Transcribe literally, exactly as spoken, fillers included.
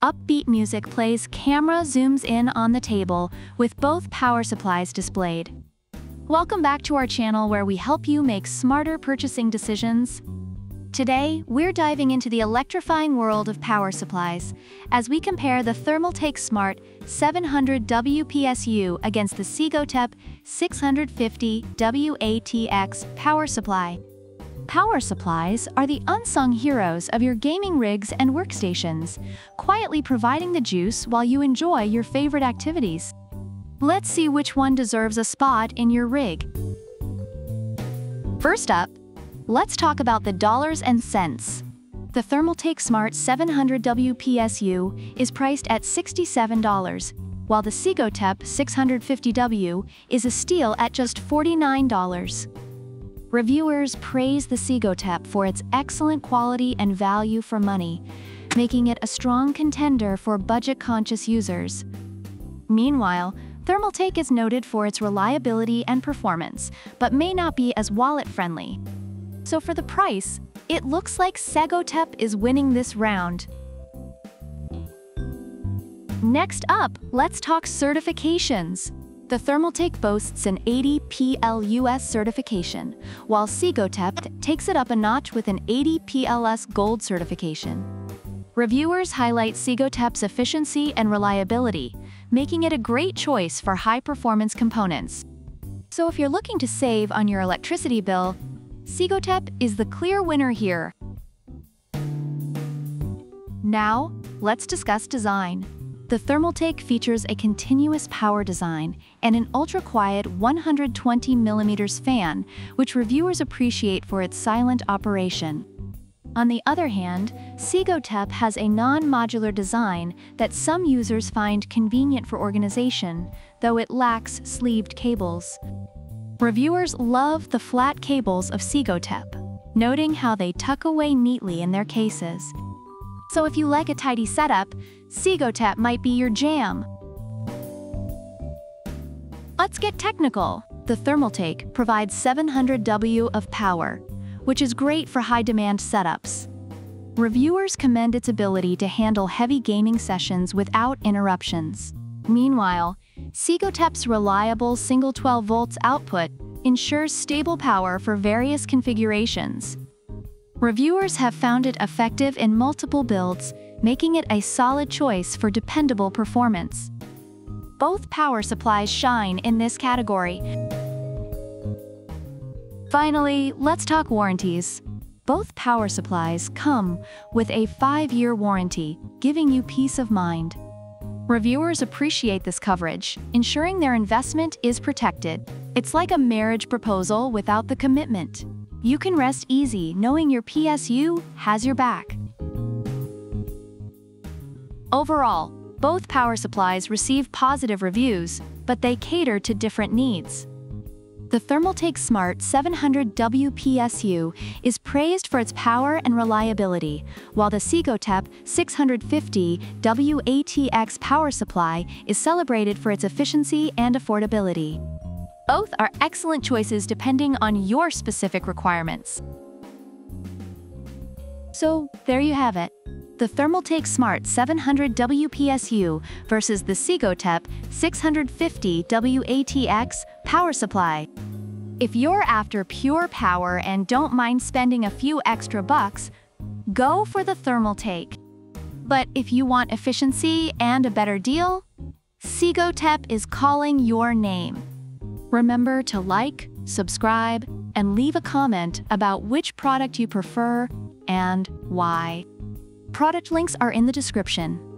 Upbeat music plays. Camera zooms in on the table with both power supplies displayed. Welcome back to our channel where we help you make smarter purchasing decisions. Today, we're diving into the electrifying world of power supplies as we compare the Thermaltake Smart seven hundred W P S U against the Segotep six hundred fifty W A T X power supply. Power supplies are the unsung heroes of your gaming rigs and workstations, quietly providing the juice while you enjoy your favorite activities. Let's see which one deserves a spot in your rig. First up, let's talk about the dollars and cents. The Thermaltake Smart seven hundred W P S U is priced at sixty-seven dollars, while the Segotep six hundred fifty W is a steal at just forty-nine dollars. Reviewers praise the Segotep for its excellent quality and value for money, making it a strong contender for budget-conscious users. Meanwhile, Thermaltake is noted for its reliability and performance, but may not be as wallet-friendly. So for the price, it looks like Segotep is winning this round. Next up, let's talk certifications. The Thermaltake boasts an eighty P L U S certification, while Segotep takes it up a notch with an eighty P L S Gold certification. Reviewers highlight Segotep's efficiency and reliability, making it a great choice for high-performance components. So if you're looking to save on your electricity bill, Segotep is the clear winner here. Now, let's discuss design. The Thermaltake features a continuous power design and an ultra-quiet one hundred twenty millimeter fan, which reviewers appreciate for its silent operation. On the other hand, Segotep has a non-modular design that some users find convenient for organization, though it lacks sleeved cables. Reviewers love the flat cables of Segotep, noting how they tuck away neatly in their cases. So if you like a tidy setup, Segotep might be your jam. Let's get technical. The Thermaltake provides seven hundred watts of power, which is great for high-demand setups. Reviewers commend its ability to handle heavy gaming sessions without interruptions. Meanwhile, Segotep's reliable single twelve volts output ensures stable power for various configurations. Reviewers have found it effective in multiple builds, making it a solid choice for dependable performance. Both power supplies shine in this category. Finally, let's talk warranties. Both power supplies come with a five-year warranty, giving you peace of mind. Reviewers appreciate this coverage, ensuring their investment is protected. It's like a marriage proposal without the commitment. You can rest easy knowing your P S U has your back. Overall, both power supplies receive positive reviews, but they cater to different needs. The Thermaltake Smart seven hundred W P S U is praised for its power and reliability, while the Segotep six hundred fifty W A T X power supply is celebrated for its efficiency and affordability. Both are excellent choices depending on your specific requirements. So, there you have it. The Thermaltake Smart seven hundred W P S U versus the Segotep six hundred fifty W A T X power supply. If you're after pure power and don't mind spending a few extra bucks, go for the Thermaltake. But if you want efficiency and a better deal, Segotep is calling your name. Remember to like, subscribe, and leave a comment about which product you prefer and why. Product links are in the description.